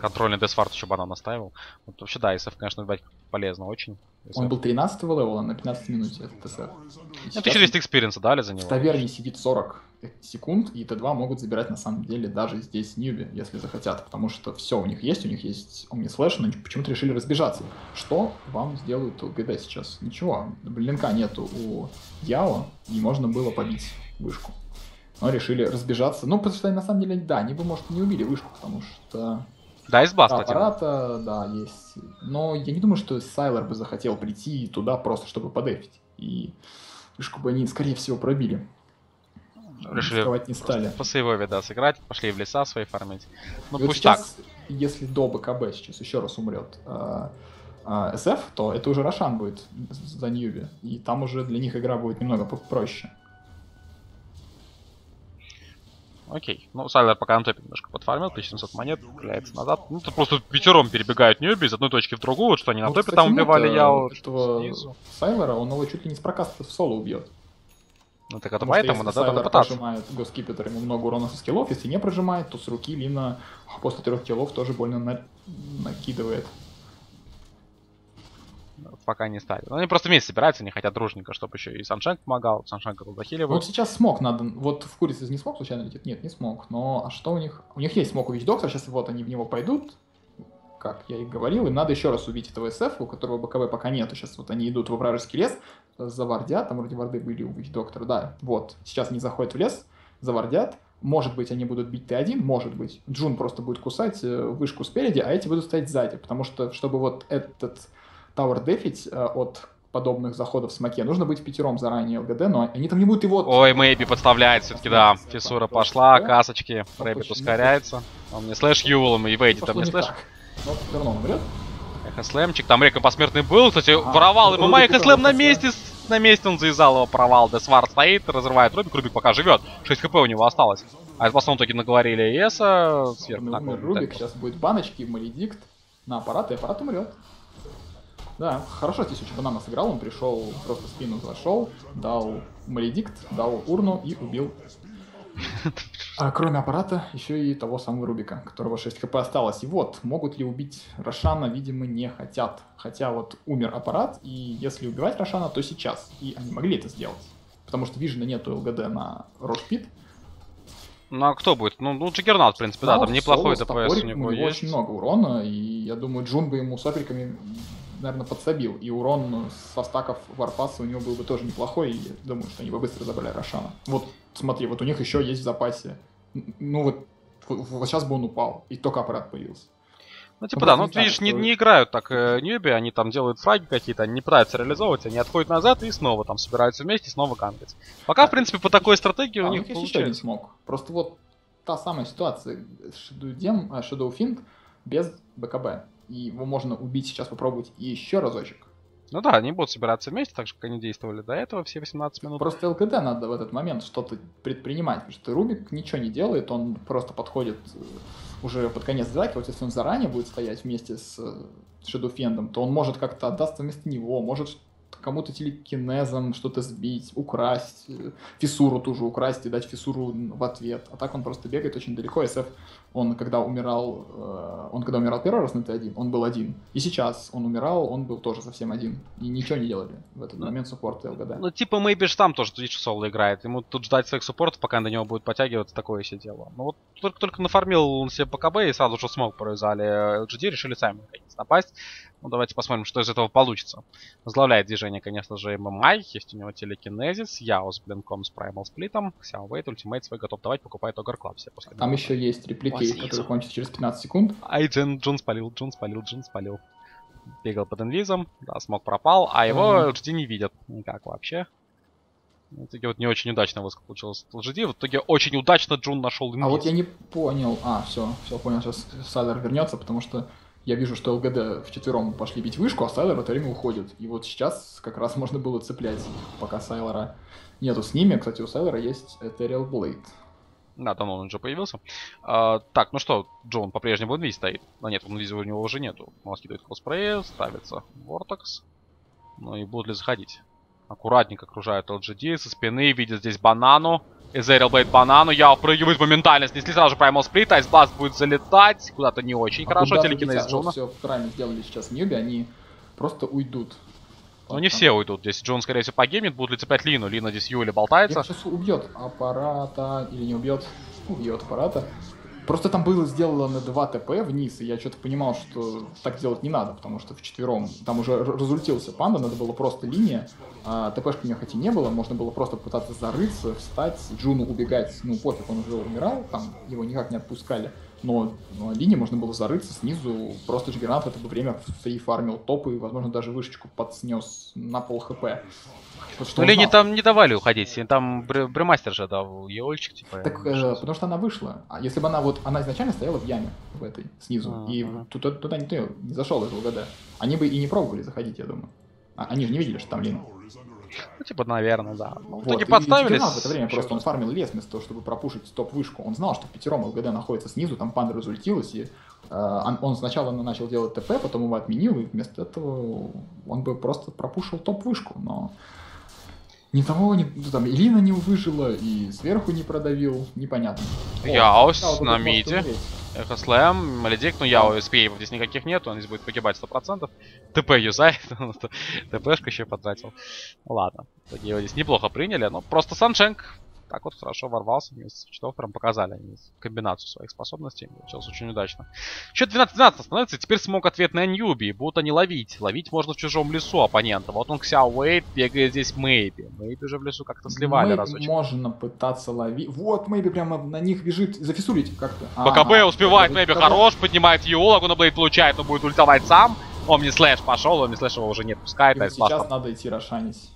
Контрольный десфарт еще банан оставил. Вот, вообще, да, ИСФ, конечно, убивать полезно очень. ИСФ. Он был тринадцатого левела на пятнадцатой минуте от ТСФ. тысяча двести экспириенса дали за него. В таверне сидит сорок секунд, и Т два могут забирать на самом деле даже здесь Ньюби, если захотят. Потому что все у них есть, у них есть Омни Слэш, но они почему-то решили разбежаться. Что вам сделают у ГД сейчас? Ничего, блинка нету у Яо, не можно было побить вышку. Но решили разбежаться. Ну, потому что на самом деле, да, они бы, может, не убили вышку, потому что... Да, из баста. Аппарата, да, есть. Но я не думаю, что Сайлор бы захотел прийти туда просто, чтобы подефить. И вышку бы они, скорее всего, пробили. Решили не стали. По сейвове, да, сыграть. Пошли в леса свои фармить. Ну, пусть вот сейчас, так. Если до БКБ сейчас еще раз умрет а, а, СФ, то это уже Рошан будет за Ньюби. И там уже для них игра будет немного проще. Окей, ну Сайлер пока на топе немножко подфармил, тысяча семьсот монет, управляется назад. Ну это просто пятером перебегают Ньюби из одной точки в другую, вот что они на ну, топе кстати, там убивали, я вот снизу. Сайлера, он его чуть ли не с прокаста в соло убьет. Ну так это поэтому надо пытаться. Если Сайлер прожимает госкипетр, ему много урона со скиллов, если не прожимает, то с руки Лина после трех киллов тоже больно на... накидывает. Пока не ставят. Они просто вместе собираются, они хотят дружника, чтобы еще и Саншенг помогал, Саншенг его захиливает. Вот сейчас смог надо, вот в курице не смог случайно летит? Нет, не смог, но а что у них? У них есть смог убить доктора, сейчас вот они в него пойдут, как я и говорил, им надо еще раз убить этого СФ, у которого БКБ пока нету, сейчас вот они идут во вражеский лес, завардят, там вроде варды были убить доктора, да, вот, сейчас они заходят в лес, завардят, может быть, они будут бить Т один, может быть, Джун просто будет кусать вышку спереди, а эти будут стоять сзади, потому что, чтобы вот этот... Тауэр дефить э, от подобных заходов в смоке. Нужно быть пятером заранее ЛГД, но они там не будут его... Ой, Мейби подставляет все-таки, да. Фиссура пошла, касочки, Рэббит ускоряется. Он не слэш юлом и вейдит, там не слэш. Но все равно он умрет. Эхослэмчик, там Река посмертный был, кстати, а, воровал ему Эхослэм на месте, на месте он заизал его, провал. Десвард стоит, разрывает Рубик, Рубик пока живет. шесть хп у него осталось. А в основном таки наговорили ЕСа. Рубик, сейчас будет баночки, маледикт на аппарат, и аппарат умрет. Да, хорошо здесь очень Банана сыграл, он пришел, просто спину зашел, дал маледикт, дал урну и убил. А кроме аппарата, еще и того самого Рубика, которого шесть хп осталось. И вот, могут ли убить Рошана, видимо, не хотят. Хотя вот умер аппарат, и если убивать Рошана, то сейчас. И они могли это сделать, потому что вижена нету ЛГД на Рошпит. Ну а кто будет? Ну, ну Джиггернаут, в принципе, да, да там неплохой ДПС у него есть. Очень много урона, и я думаю, Джун бы ему с соприками... наверное, подсобил. И урон со стаков варпаса у него был бы тоже неплохой. И я думаю, что они бы быстро забрали Рошана. Вот, смотри, вот у них еще есть в запасе. Ну вот, вот сейчас бы он упал. И только аппарат появился. Ну типа аппарат да, ну ты видишь, не, не играют так э, Ньюби, они там делают фраги какие-то, они не пытаются реализовывать, они отходят назад и снова там собираются вместе, снова гангать. Пока, а, в принципе, по такой стратегии а у них получается. Еще не смог. Просто вот та самая ситуация. Шэдоуфинт без БКБ. И его можно убить сейчас, попробовать еще разочек. Ну да, они будут собираться вместе, так же, как они действовали до этого, все восемнадцать минут. Просто ЛКД надо в этот момент что-то предпринимать, потому что Рубик ничего не делает, он просто подходит уже под конец драки. Вот если он заранее будет стоять вместе с Шэдоуфендом, то он может как-то отдаться вместо него, может кому-то телекинезом что-то сбить, украсть, фиссуру тоже украсть и дать фиссуру в ответ. А так он просто бегает очень далеко. СФ, он когда умирал, он когда умирал первый раз на Т один, он был один. И сейчас он умирал, он был тоже совсем один. И ничего не делали в этот момент суппорт ЛГД. Ну типа Мейби там тоже тут соло играет. Ему тут ждать своих суппортов, пока на него будет подтягиваться, такое все дело. Ну вот только, только нафармил он себе БКБ и сразу же смог провязали. эл джи ди решили сами напасть. Ну давайте посмотрим, что из этого получится. Возглавляет движение, конечно же, ММА. Есть у него телекинезис, Яо с блинком, с Primal Сплитом, Xiao восемь, ультимейт свой готов давать, покупает Огар Клаб все после. Там еще есть реплики, которые кончатся через пятнадцать секунд. Ай, Джин, Джун спалил, Джун спалил, Джун спалил. Бегал под инвизом, да, смог пропал, а его эл джи ди не видят никак вообще. В итоге вот не очень удачно выскок получилось от эл джи ди. В итоге очень удачно Джун нашел имбит. А вот я не понял. А, все, все понял. Сейчас Сайлер вернется, потому что я вижу, что эл джи ди вчетвером пошли бить вышку, а Сайлер в это время уходит. И вот сейчас как раз можно было цеплять, пока Сайлера нету с ними. Кстати, у Сайлера есть Ethereal Blade. Да, там он уже появился. А, так, ну что, Джон по-прежнему в инвизе стоит. А нет, в инвизе у него уже нету. Он скидывает коспрей, ставится Вортекс. Ну и будут ли заходить? Аккуратненько окружают эл джи ди со спины, видит здесь Банану. Эзерил бейт Банану, Яо прыгивает моментально, снесли сразу же Primal Split, Айсбласт будет залетать, куда-то не очень а хорошо, телекинез Джона. Все правильно сделали сейчас Ньюбee, они просто уйдут. Ну вот не там. Все уйдут, здесь Джон скорее всего погибнет, будут ли цеплять Лину, Лина здесь Юли болтается. Сейчас убьет аппарата, или не убьет, убьет аппарата. Просто там было сделано два тэ пэ вниз, и я что-то понимал, что так делать не надо, потому что вчетвером там уже разультился панда, надо было просто линия, а тэ пэ-шки у меня хоть и не было, можно было просто пытаться зарыться, встать, Джуну убегать, ну пофиг, он уже умирал, там его никак не отпускали, но, но линии можно было зарыться снизу, просто Джигернат в это время фармил топ и, возможно, даже вышечку подснес на пол хп. Ну, линии там не давали уходить, там бремастер же дал, еольчик типа. Так, э, потому что она вышла, а если бы она вот, она изначально стояла в яме, в этой, снизу, а -а -а. и туда, туда никто не зашел из ЛГД, они бы и не пробовали заходить, я думаю, а, они же не видели, что там Лина. Ну, типа, наверное, да. Ну, вот, и подставились. В это время Еще просто он фармил лес вместо того, чтобы пропушить топ-вышку. Он знал, что пятером ЛГД находится снизу, там панда разультилась, и э, он сначала начал делать ТП, потом его отменил, и вместо этого он бы просто пропушил топ-вышку, но ни того, ни... там и Лина не выжила, и сверху не продавил, непонятно. Яус вот, на миде. Эхослэм, Маледик, ну Яо эспейпов здесь никаких нет, он здесь будет погибать сто процентов. ТП юзает, ТПшку еще потратил. Ладно, его здесь неплохо приняли, но просто Саншенг так вот хорошо ворвался, вместе с Читов прям показали комбинацию своих способностей, получилось очень удачно. Еще двенадцать двенадцать становится, теперь смог ответ на Ньюбee, будут они ловить. Ловить можно в чужом лесу оппонента. Вот он к Xiao восемь бегает здесь Meybi. Meybi уже в лесу как-то сливали Meybi разочек. Можно пытаться ловить. Вот Meybi прямо на них бежит, зафисурить как-то. БКБ а, успевает, Meybi хорош, поднимает Йоу, Лагунаблейд получает, но будет ультовать сам. Омни Слэш пошел, Омни Слэш его уже не отпускает. И а сейчас пастор. Надо идти рошанить.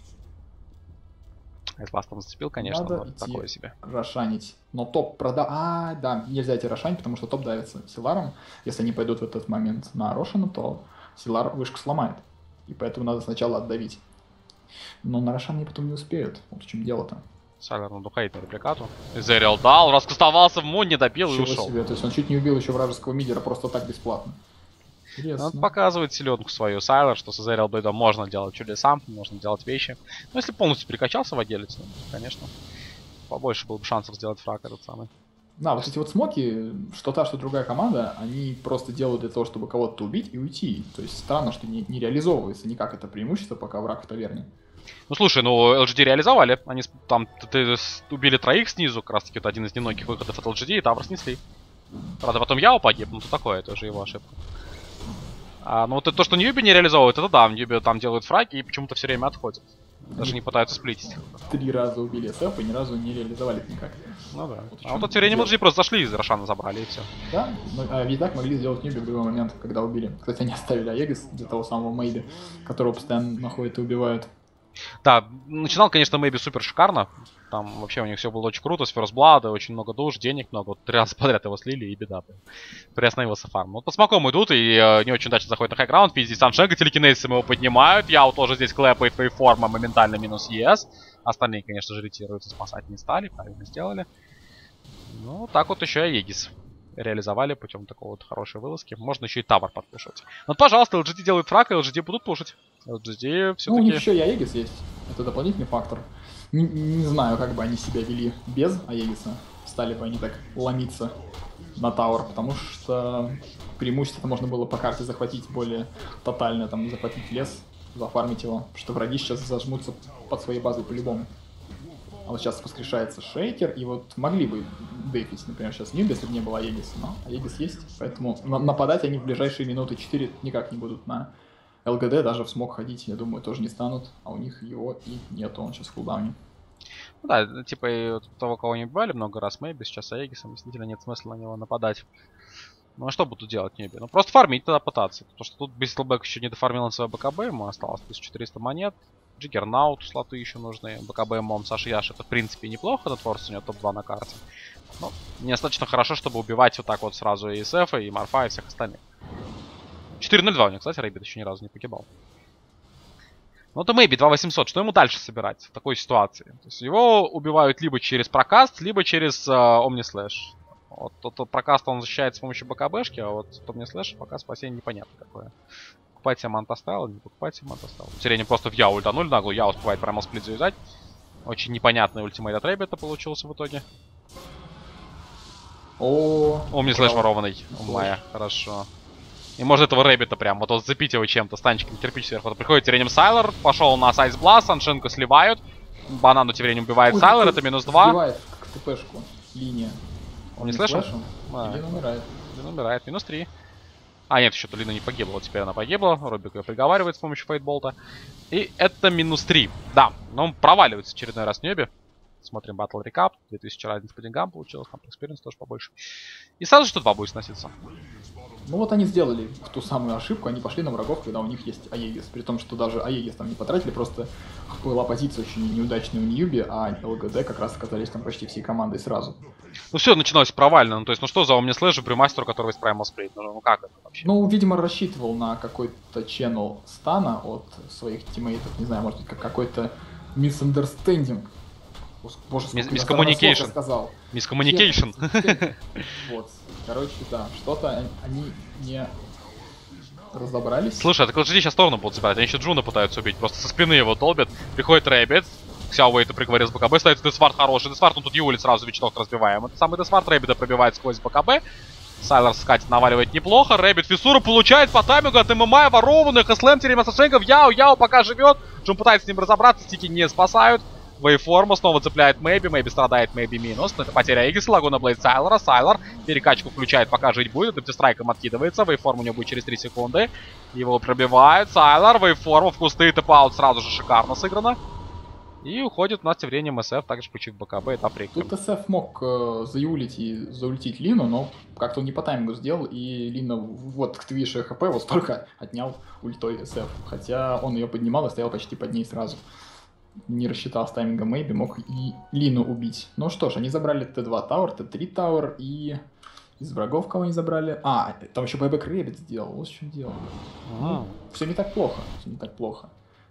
Айсбластом зацепил, конечно, но такое себе. Рошанить. Но топ прода... А, да, нельзя идти рошанить, потому что топ давится Силаром. Если они пойдут в этот момент на Рошину, то Силар вышку сломает. И поэтому надо сначала отдавить. Но на Рошан они потом не успеют. Вот в чем дело-то. Сайлер надо уходить на репликату. Эзерил дал, раскастовался в мун, не допил и ушел. Себе. То есть он чуть не убил еще вражеского мидера просто так бесплатно. Интересно. Он показывает селедку свою, Сайлор, что с Эзерил Блейдом можно делать чудеса, можно делать вещи. Но если полностью перекачался владелец, ну, конечно, побольше было бы шансов сделать фраг этот самый. Да, вот эти вот смоки, что та, что другая команда, они просто делают для того, чтобы кого-то убить и уйти. То есть странно, что не, не реализовывается никак это преимущество, пока враг в таверне. Ну слушай, ну эл джи ди реализовали, они там убили троих снизу, как раз таки это один из немногих выходов от эл джи ди, и тавр снесли. Правда, потом Яо погиб, ну то такое, это уже его ошибка. А, ну вот это, то, что Ньюбee не реализовывает, это да, Ньюбee там делают фраги и почему-то все время отходят. Даже они не пытаются сплитить. Три раза убили эс эф и ни разу не реализовали это никак. Ну да. Вот а вот это все время эл джи ди просто зашли из Рошана забрали и все. Да, но, а, ведь так могли сделать Ньюбee в любой момент, когда убили. Кстати, они оставили Аегис для того самого Meybi, которого постоянно находят и убивают. Да, начинал, конечно, Meybi супер шикарно. Там вообще у них все было очень круто, с ферстблада, очень много душ, денег много. Вот три раза подряд его слили и беда. Приостановился фарм. Вот по смоком идут и э, не очень удачно заходят на хайграунд. Здесь Саншенга телекинезисом его поднимают. Яо тоже здесь клэпает фейформа, моментально минус ЕС. Остальные, конечно же, ретируются, спасать не стали, правильно сделали. Ну, так вот еще и Aegis реализовали путем такого вот хорошей вылазки. Можно еще и тавр подпишить. Вот, пожалуйста, эл джи ди делают фраг, и эл джи ди будут пушить. эл джи ди все-таки... Ну, у них еще и Aegis есть. Это дополнительный фактор. Не, не знаю, как бы они себя вели без Аегиса. Стали бы они так ломиться на тавр, потому что преимущество можно было по карте захватить более тотально. Там захватить лес, зафармить его. Потому что враги сейчас зажмутся под своей базой по-любому. А вот сейчас воскрешается шейкер, и вот могли бы дефить, например, сейчас Ньюб, если бы не было Аегиса, но Аегис есть, поэтому нападать они в ближайшие минуты четыре никак не будут на эл джи ди, даже в смог ходить, я думаю, тоже не станут, а у них его и нету, он сейчас в кулдауне. Ну да, типа и того, кого не убивали много раз, Meybi, сейчас Аегисом, действительно нет смысла на него нападать. Ну а что будут делать Ньюбе? Ну просто фармить тогда пытаться, потому что тут Бистлбэк еще не дофармил на свое БКБ, ему осталось тысяча четыреста монет. Джиггернаут слоты еще нужны. БКБ, Мом, Саша, Яша. Это, в принципе, неплохо. На Творце у него топ два на карте. Но недостаточно хорошо, чтобы убивать вот так вот сразу и СФ, и Морфа, и всех остальных. четыре ноль два у него, кстати, Рэббит еще ни разу не погибал. Ну, это Мейби два восемьсот. Что ему дальше собирать в такой ситуации? То есть его убивают либо через прокаст, либо через э, Омнислэш. Вот тот, тот прокаст он защищает с помощью БКБшки, а вот Омнислэш пока спасение непонятно какое. Покупать себе Мантастайл, не покупать себе Мантастайл. Сирени просто в Яо ультанули нагло. Яо успевает прямо сплит завязать. Очень непонятный ультимейт от Рэббита получился в итоге. О, Омнислэш ворованный. Умая, хорошо. И может этого Рэббита прям, вот, вот запить его чем-то, станчиком кирпич сверху. Вот приходит Тирением Сайлар, пошел на Сайз Бласт, Саншенко сливают. Банану Тирением убивает Сайлар, это минус два. Убивает как ТПшку, линия. Он не слышал? А, Лин умирает. Лин умирает, минус три. А нет, еще-то Лина не погибла, вот теперь она погибла. Робик ее приговаривает с помощью фейтболта. И это минус три. Да, но он проваливается в очередной раз в небе. Смотрим Battle Recap, две тысячи разниц по деньгам получилось, там экспириенс тоже побольше. И сразу что два будет сноситься. Ну вот они сделали ту самую ошибку, они пошли на врагов, когда у них есть Аегис. При том, что даже Аегис там не потратили, просто была позиция очень неудачная у Ньюби, а ЛГД как раз оказались там почти всей командой сразу. Ну все, начиналось провально, ну то есть, ну что за Омнислэш, примастер, который из Primal Spray, ну как это вообще? Ну, видимо, рассчитывал на какой-то channel стана от своих тиммейтов, не знаю, может быть, как какой-то misunderstanding. Боже, мискоммуникейшн. Мискоммуникейшн. Вот. Короче, да, что-то они не разобрались. Слушай, а так вот здесь сейчас сторону будут забирать. Они еще Джуна пытаются убить. Просто со спины его долбят. Приходит Рэббит. Xiao восемь приговорил с БКБ. Ставится Десвард хороший. Десвард, он тут юлит сразу, вечнок разбиваем. Это самый Десвард Рэббита пробивает сквозь БКБ. Сайлор скатит, наваливает неплохо. Рэббит Фиссура получает по таймингу от ММА ворованных. СЛМ Терема Сашенков. Яо, Яо пока живет. Джун пытается с ним разобраться. Стики не спасают. Вейформа снова цепляет Мейби, Мейби страдает, Мейби минус. Но это потеря Игиса, Лагуна Блейд Сайлора, Сайлор перекачку включает, пока жить будет, Дептистрайком откидывается, Вейформ у него будет через три секунды. Его пробивают, Сайлор, Вейформа в кусты, тэп-аут сразу же шикарно сыграно. И уходит у нас тем временем СФ, также включив БКБ, это прикол. Тут СФ мог э, заюлить и заультить Лину, но как-то он не по таймингу сделал, и Лина вот к твише хп вот столько отнял ультой СФ. Хотя он ее поднимал и стоял почти под ней сразу. Не рассчитал с тайминга Мейби, мог и Лину убить. Ну что ж, они забрали Т два Тауэр, Т три Тауэр и из врагов кого они забрали. А, там еще Байбек Рэббит сделал, вот в чем дело. А-а-а. Все не так плохо, все не так плохо.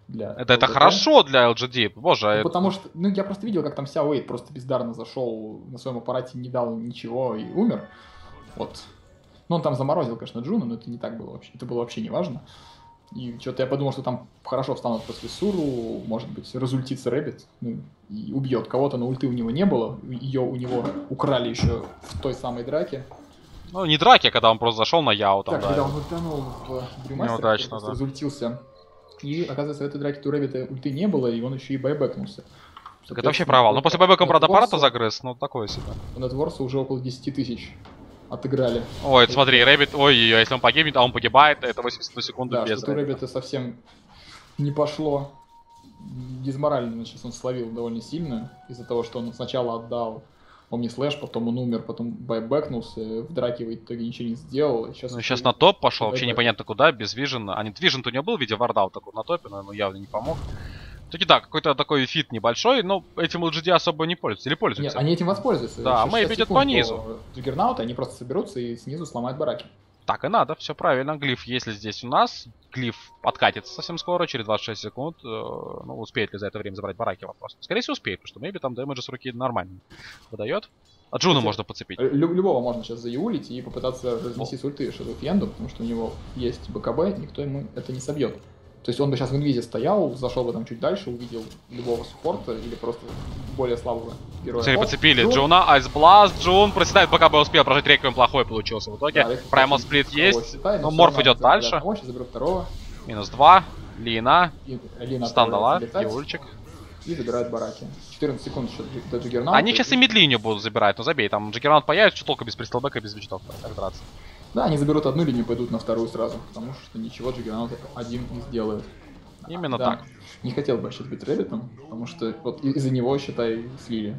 Для это, это хорошо для эл джи ди, боже. Ну, это... Потому что, ну я просто видел, как там Xiao восемь просто бездарно зашел, на своем аппарате не дал ничего и умер. Вот. Ну он там заморозил, конечно, Джуна, но это не так было вообще, это было вообще не важно. И что-то я подумал, что там хорошо встанут после Суру, может быть, разультится Рэббит, ну, и убьет кого-то, но ульты у него не было, ее у него украли еще в той самой драке. Ну, не драке, а когда он просто зашел на Яо там, так, да. когда он ультанул в Брюмастер, неудачно, да. Разультился. И, оказывается, в этой драке у Рэббита ульты не было, и он еще и байбэкнулся. Так это вообще провал. Ну, после байбэка, правда, аппарата загрыз, но такое себе. На Творса уже около десяти тысяч. Отыграли. Ой, это смотри, Рэббит, ой, если он погибнет, а он погибает, это восемьдесят секунды да, без что-то Рэббита совсем не пошло. Дизморально сейчас он словил довольно сильно. Из-за того, что он сначала отдал Омнислэш, потом он умер, потом байбэкнулся, в драке в итоге ничего не сделал. Сейчас, ну, сейчас на топ пошел, байбэк. Вообще непонятно куда, без вижена. А нет, вижен-то у него был в виде варда вот такой на топе, но ему явно не помог. Таки да, какой-то такой фит небольшой, но этим эл джи ди особо не пользуются. Или пользуются? Нет, они этим воспользуются. Да, мы идет по низу. Джиггернауты, они просто соберутся и снизу сломают бараки. Так и надо, все правильно. Глиф, если здесь у нас, глиф откатится совсем скоро, через двадцать шесть секунд. Ну, успеет ли за это время забрать бараки, вопрос. Скорее всего, успеет, потому что Мейби там дэмэджа с руки нормально выдает. А Джуна кстати, можно подцепить. Любого можно сейчас заюлить и попытаться разнести с ульты Шадоуфенду, потому что у него есть БКБ, никто ему это не собьет. То есть он бы сейчас в инвизе стоял, зашел бы там чуть дальше, увидел любого суппорта или просто более слабого героя. Все, подцепили. Джуна, Айсбласт, Джун проседает, пока бы успел прожить реквием, плохой получился в итоге. Да, Primal Split есть, считает, но морф идет дальше. Одного, сейчас заберу второго. Минус два, Лина, и, Лина Стандала, Юльчик. И забирают бараки. четырнадцать секунд еще до Джиггернаута. Они сейчас и мидлинию будут забирать, ну забей, там Джиггернаут появится, что толку без пристолбека, без вечтов драться. Да, они заберут одну линию, пойдут на вторую сразу, потому что ничего Джиггернаут один не сделает. Именно да. Так. Не хотел бы сейчас быть Рэббитом, потому что вот из-за него, считай, слили.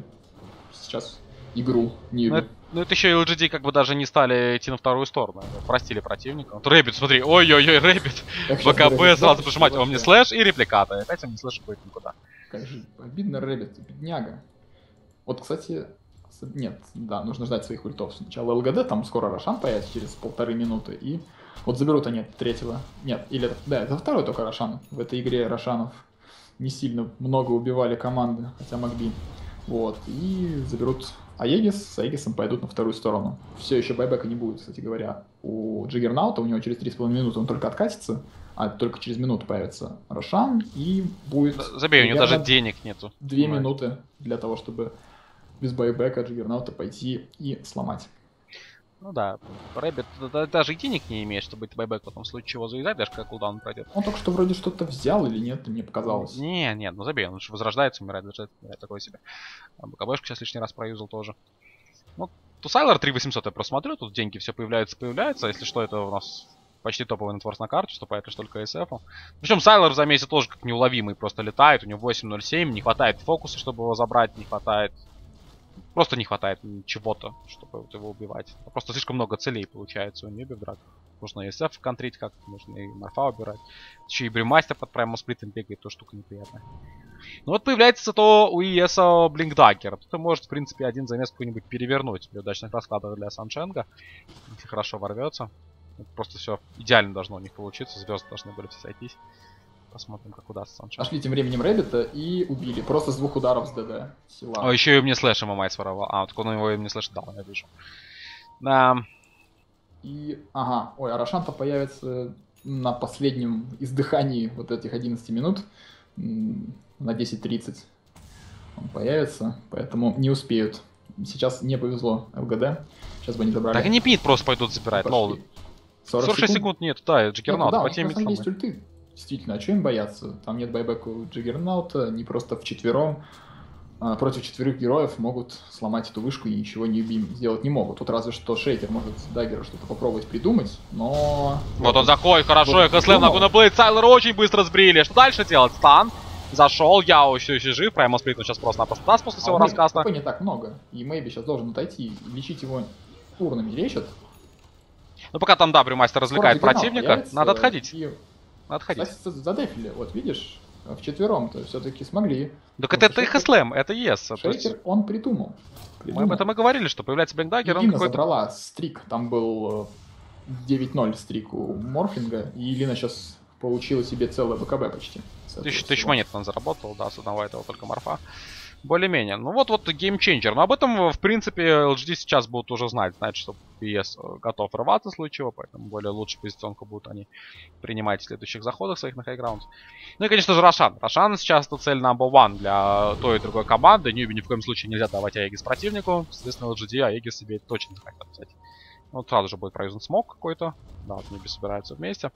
Сейчас игру Ньюби. Ну это еще и эл джи ди как бы даже не стали идти на вторую сторону. Простили противника. Вот Рэббит, смотри. Ой-ой-ой, Рэббит. БКБ сразу прижимать. Он мне слэш и репликаты. Опять он не слэш будет никуда. Как же обидно, Рэббит, бедняга. Вот, кстати... Нет, да, нужно ждать своих ультов. Сначала эл джи ди, там скоро Рошан появится через полторы минуты. И вот заберут они третьего. Нет, или... Да, это второй только Рошан. В этой игре Рошанов не сильно много убивали команды, хотя могли. Вот, и заберут... А Егис с Аегисом пойдут на вторую сторону. Все еще байбека не будет, кстати говоря. У Джиггернаута, у него через три с половиной минуты он только откатится, а только через минуту появится Рошан, и будет... Забей, у него даже денег нету. Две минуты для того, чтобы без байбека Джиггернаута пойти и сломать. Ну да, Рэббит даже и денег не имеет, чтобы быть байбек в том случае чего заедать, даже как кулдаун пройдет. Он только что вроде что-то взял или нет, мне показалось. Не, нет, ну забей, он же возрождается, умирает, даже такой себе. БКБшку сейчас лишний раз проюзал тоже. Ну, то Сайлор три тысячи восемьсот я просмотрю, тут деньги все появляются, появляются. Если что, это у нас почти топовый нетворс на карте, вступает лишь только эс эф. Причем Сайлор за месяц тоже как неуловимый, просто летает, у него восемь ноль семь, не хватает фокуса, чтобы его забрать, не хватает... Просто не хватает чего-то, чтобы вот его убивать. Просто слишком много целей получается у Ньюби в драк. Нужно и эс эф контрить как-то, нужно и Морфа убирать. Еще и Брюмастер под прямо сплитом бегает, то штука неприятная. Ну вот появляется то у и эса Блинкдаггер. Тут может, в принципе, один замес какой-нибудь перевернуть. При удачных раскладах для Саншенга. Если хорошо ворвется. Просто все идеально должно у них получиться. Звезды должны были все сойтись. Посмотрим, как удастся Саншенг. Нашли тем временем Рэббита и убили. Просто с двух ударов с ДД. Сила. О, еще и мне слэшем Мамай своровал. А, вот он его и мне слэш дал, я вижу. Да. И, ага, ой, а Рошан-то появится на последнем издыхании вот этих одиннадцати минут. На десять тридцать он появится, поэтому не успеют. Сейчас не повезло эл джи ди. Сейчас бы они забрали. Так они пит просто пойдут забирать. Лол. сорок шесть секунд нет, да, Джиггернаут. Да, там есть ульты. Действительно, а чего им бояться? Там нет байбека у Джиггернаута, они просто вчетвером а, против четверых героев могут сломать эту вышку и ничего не убим сделать не могут. Тут разве что Шейкер может Даггеру что-то попробовать придумать, но... Вот, вот он заходит, хорошо, ХСЛ на гунаблейд, Сайлора очень быстро сбрили. Что дальше делать? Стан. Зашел, Яо еще еще жив, прямо сплит, но сейчас просто-напросто нас после всего а рассказа. Не так много, и Мейби сейчас должен отойти, лечить его урнами лечат. Ну пока там, да, Брюмастер развлекает противника, появится, надо отходить. И... Отходить. Кстати, задефили, вот видишь, вчетвером-то все-таки смогли. Так это, это их слэм, это ЕС. Шейкер он придумал. придумал. Мы об этом и говорили, что появляется Блинкдаггер, он какой-то... забрала стрик, там был девять ноль стрик у Морфлинга, и Лина сейчас получила себе целое БКБ почти. Тысяч, тысяч монет он заработал, да, с одного этого только Морфа. Более-менее. Ну вот-вот геймченджер. Но об этом, в принципе, эл джи ди сейчас будут уже знать. Знать, что пи эс готов рваться в случае чего, поэтому более лучшую позиционку будут они принимать в следующих заходах своих на хайграунд. Ну и, конечно же, Рошан. Рошан сейчас это цель number one для той и другой команды. Ньюби ни в коем случае нельзя давать Аегис противнику. Соответственно, эл джи ди Аегис себе точно захотят взять. Вот сразу же будет проюзан смог какой-то. Да, вот Ньюби собираются вместе.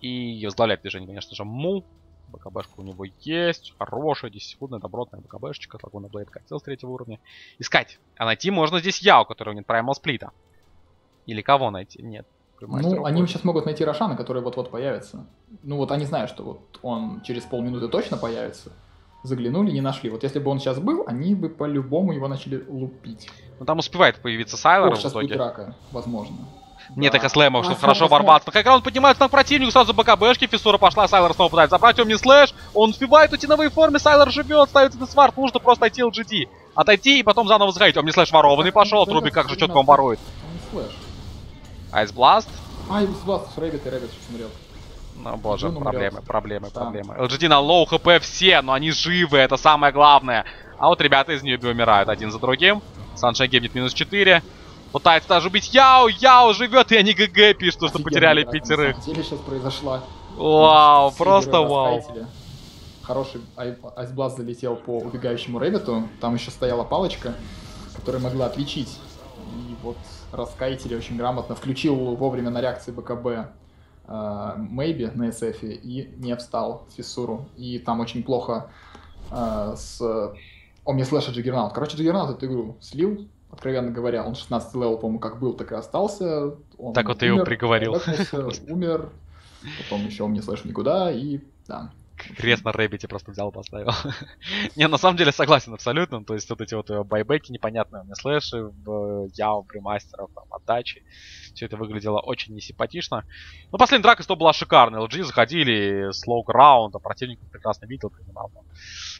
И возглавляет движение, конечно же, Му. БКБшка у него есть. Хорошая, десятисекундная, добротная БКБшечка. Лагуна Блейд катил с третьего уровня. Искать. А найти можно здесь Яо, которого нет праймал сплита. Или кого найти? Нет. Ну, они будет. Сейчас могут найти Рошана, который вот-вот появится. Ну, вот они знают, что вот он через полминуты точно появится. Заглянули, не нашли. Вот если бы он сейчас был, они бы по-любому его начали лупить. Ну, там успевает появиться Сайлор в итоге. Драка, возможно. Нет, да. Их слэмов, что а хорошо ворваться. Хайграунд поднимается на противник, сразу БКБшки, фиссура пошла, Сайлор снова пытается забрать, он не слэш, он успевает уйти на вейформе, Сайлор живет, ставится на сварт, нужно просто отойти эл джи ди. Отойти и потом заново заходить, он не слэш ворованный пошел, Руби как же четко он ворует. Айсбласт. Айсбласт, Рэббит и Рэббит умрет. Ну боже, проблемы, проблемы, проблемы. эл джи ди на лоу хп все, но они живы, это самое главное. А вот ребята из Ньюби умирают один за другим. Саншен гибнет минус четыре. Пытается даже убить Яо, Яо живет, и они ГГ пишут, что, что потеряли пятерых. Деле сейчас произошла. Вау, все просто вау. Хороший айсбласт залетел по убегающему Рэббиту, там еще стояла палочка, которая могла отличить. И вот раскаители очень грамотно включил вовремя на реакции БКБ Мейби на эс эфе и не встал в фиссуру. И там очень плохо э, с... О, мне слэша Джиггернаут. Короче, Джиггернаут эту игру слил. Откровенно говоря, он шестнадцатый левел, по-моему, как был, так и остался. Он так вот умер, ты его приговорил. Умер, потом еще он не слышал никуда, и да. Крест на Рэббите просто взял, поставил. Не, на самом деле согласен абсолютно. То есть вот эти вот байбеки непонятные у меня слэши, Яо, примастеров, там, отдачи. Все это выглядело очень несимпатично. Но последняя драка сто была шикарная. эл джи заходили, слоук раунд, а противник прекрасно видел, принимал.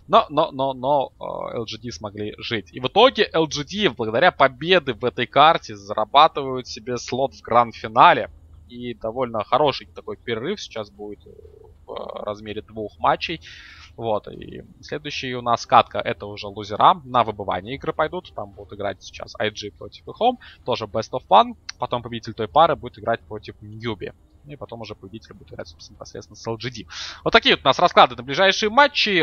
Но, но, но, но эл джи ди смогли жить. И в итоге эл джи ди, благодаря победе в этой карте, зарабатывают себе слот в гранд-финале. И довольно хороший такой перерыв сейчас будет в размере двух матчей. Вот, и следующая у нас катка, это уже лузера, на выбывание игры пойдут. Там будут играть сейчас ай джи против и хом, тоже Best of One. Потом победитель той пары будет играть против Newbee. Ну и потом уже победитель будет играть, собственно, непосредственно с эл джи ди. Вот такие вот у нас расклады на ближайшие матчи.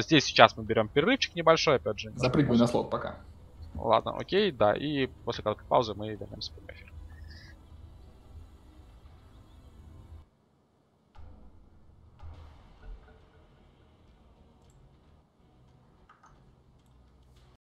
Здесь сейчас мы берем перерывчик небольшой, опять же. Запрыгивай на слот пока. Ладно, окей, да, и после короткой паузы мы вернемся в прямой эфир.